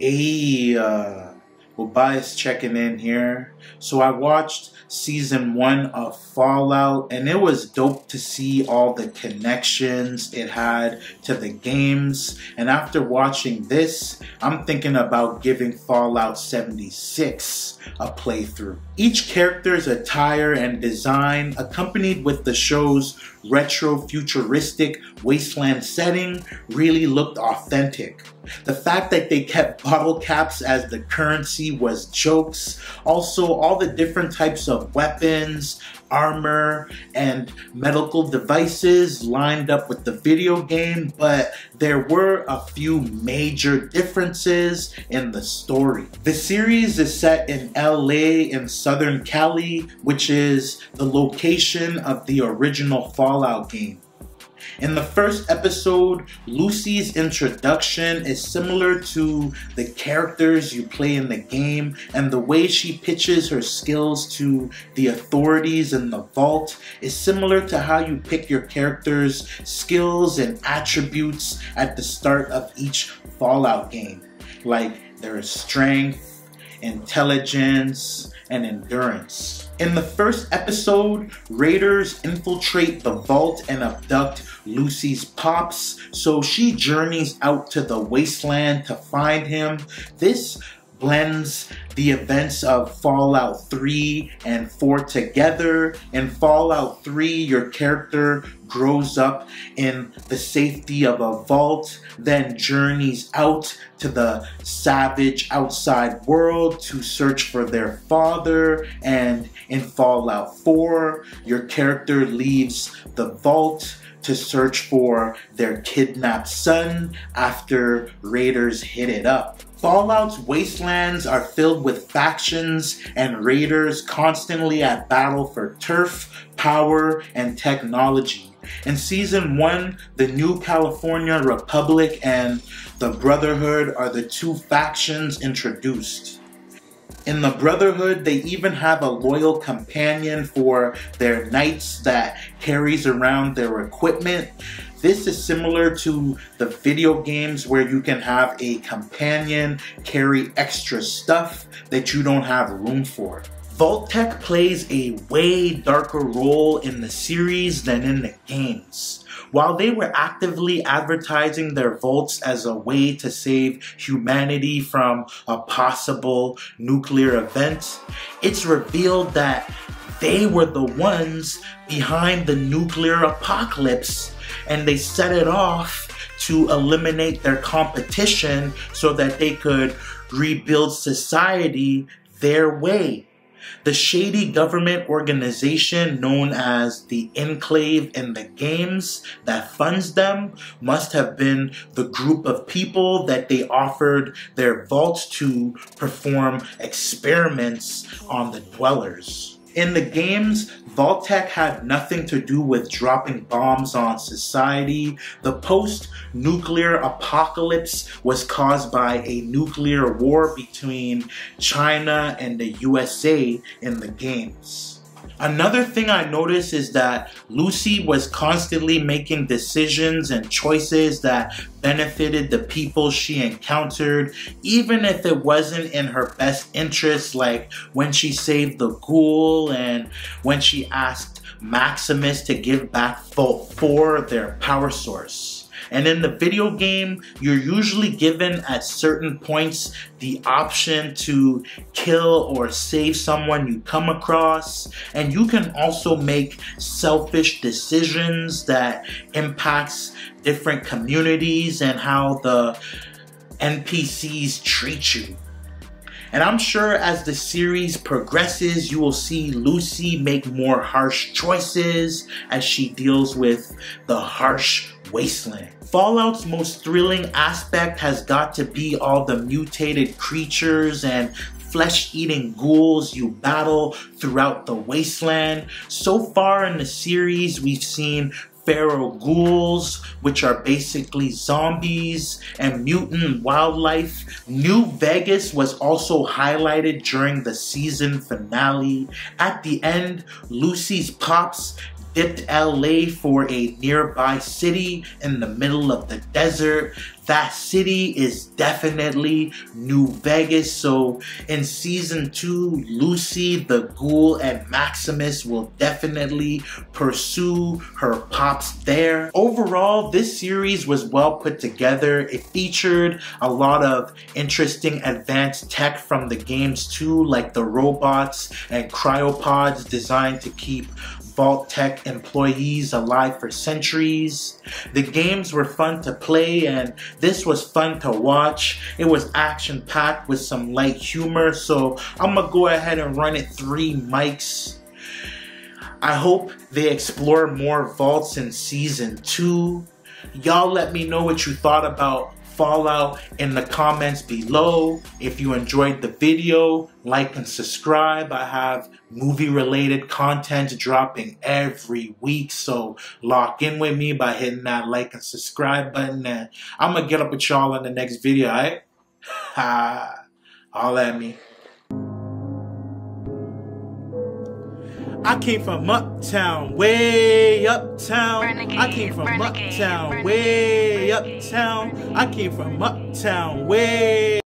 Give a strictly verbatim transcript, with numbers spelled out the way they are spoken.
Hey, uh, Obias checking in here. So I watched season one of Fallout, and it was dope to see all the connections it had to the games. And after watching this, I'm thinking about giving Fallout seventy-six a playthrough. Each character's attire and design, accompanied with the show's retro-futuristic wasteland setting, really looked authentic. The fact that they kept bottle caps as the currency was jokes. Also, all the different types of weapons, armor, and medical devices lined up with the video game, but there were a few major differences in the story. The series is set in L A in Southern Cali, which is the location of the original Fallout game. In the first episode, Lucy's introduction is similar to the characters you play in the game, and the way she pitches her skills to the authorities in the vault is similar to how you pick your character's skills and attributes at the start of each Fallout game, like their strength, intelligence, and endurance. In the first episode, raiders infiltrate the vault and abduct Lucy's pops, so she journeys out to the wasteland to find him. This blends the events of Fallout three and four together. In Fallout three, your character grows up in the safety of a vault, then journeys out to the savage outside world to search for their father. And in Fallout four, your character leaves the vault to search for their kidnapped son after raiders hit it up. Fallout's wastelands are filled with factions and raiders constantly at battle for turf, power, and technology. In season one, the New California Republic and the Brotherhood are the two factions introduced. In the Brotherhood, they even have a loyal companion for their knights that carries around their equipment. This is similar to the video games where you can have a companion carry extra stuff that you don't have room for. Vault-Tec plays a way darker role in the series than in the games. While they were actively advertising their vaults as a way to save humanity from a possible nuclear event, it's revealed that they were the ones behind the nuclear apocalypse, and they set it off to eliminate their competition so that they could rebuild society their way. The shady government organization known as the Enclave in the games that funds them must have been the group of people that they offered their vaults to perform experiments on the dwellers. In the games, Vault-Tec had nothing to do with dropping bombs on society. The post-nuclear apocalypse was caused by a nuclear war between China and the U S A in the games. Another thing I noticed is that Lucy was constantly making decisions and choices that benefited the people she encountered, even if it wasn't in her best interest, like when she saved the ghoul and when she asked Maximus to give back Vault four their power source. And in the video game, you're usually given at certain points the option to kill or save someone you come across, and you can also make selfish decisions that impacts different communities and how the N P Cs treat you. And I'm sure as the series progresses, you will see Lucy make more harsh choices as she deals with the harsh wasteland. Fallout's most thrilling aspect has got to be all the mutated creatures and flesh-eating ghouls you battle throughout the wasteland. So far in the series, we've seen feral ghouls, which are basically zombies, and mutant wildlife. New Vegas was also highlighted during the season finale. At the end, Lucy's pops dipped L A for a nearby city in the middle of the desert. that city is definitely New Vegas. So in season two, Lucy the Ghoul and Maximus will definitely pursue her pops there. Overall, this series was well put together. It featured a lot of interesting advanced tech from the games too, like the robots and cryopods designed to keep Vault-Tec employees alive for centuries. The games were fun to play and this was fun to watch. It was action-packed with some light humor, so I'm gonna go ahead and run it three mics. I hope they explore more vaults in season two. Y'all let me know what you thought about Fallout in the comments below. If you enjoyed the video, like and subscribe. I have movie related content dropping every week, so lock in with me by hitting that like and subscribe button, and I'm gonna get up with y'all in the next video, alright? Ha! Holla at me. I came from uptown, way uptown. Renegade, I came from renegade, uptown, renegade, way renegade, uptown. Renegade, I came from uptown, way.